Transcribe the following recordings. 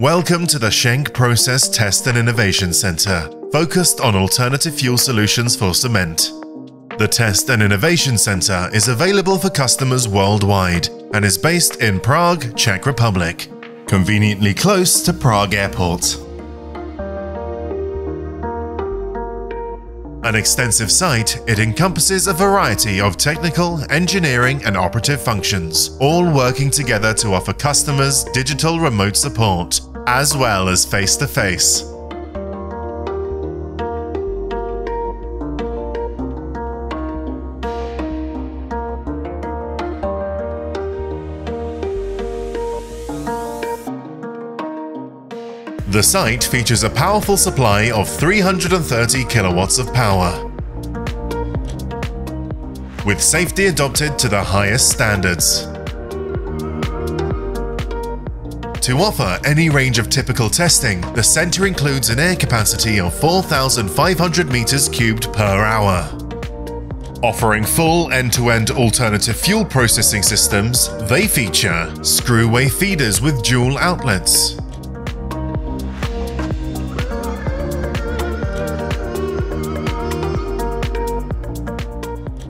Welcome to the Schenck Process Test and Innovation Centre, focused on alternative fuel solutions for cement. The Test and Innovation Centre is available for customers worldwide and is based in Prague, Czech Republic, conveniently close to Prague Airport. An extensive site, it encompasses a variety of technical, engineering and operative functions, all working together to offer customers digital remote support, as well as face-to-face. The site features a powerful supply of 330 kilowatts of power, with safety adopted to the highest standards. To offer any range of typical testing, the centre includes an air capacity of 4,500 meters cubed per hour. Offering full end-to-end alternative fuel processing systems, they feature screw-way feeders with dual outlets,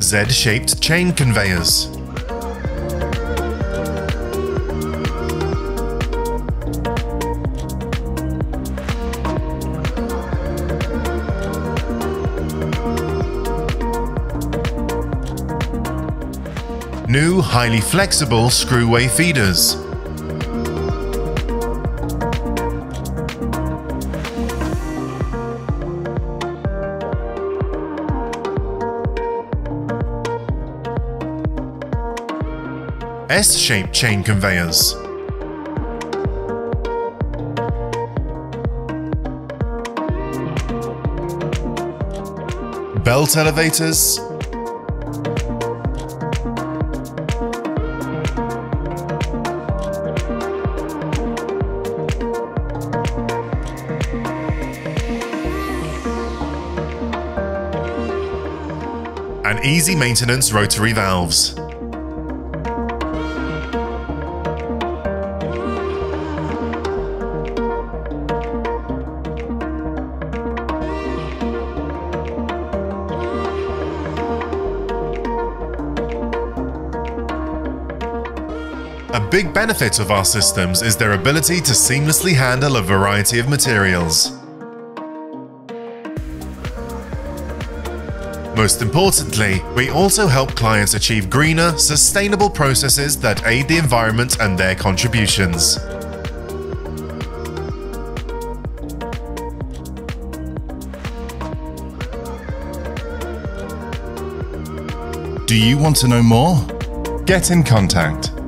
Z-shaped chain conveyors, new highly flexible screw-way feeders, S-shaped chain conveyors, belt elevators, and easy maintenance rotary valves. A big benefit of our systems is their ability to seamlessly handle a variety of materials. Most importantly, we also help clients achieve greener, sustainable processes that aid the environment and their contributions. Do you want to know more? Get in contact.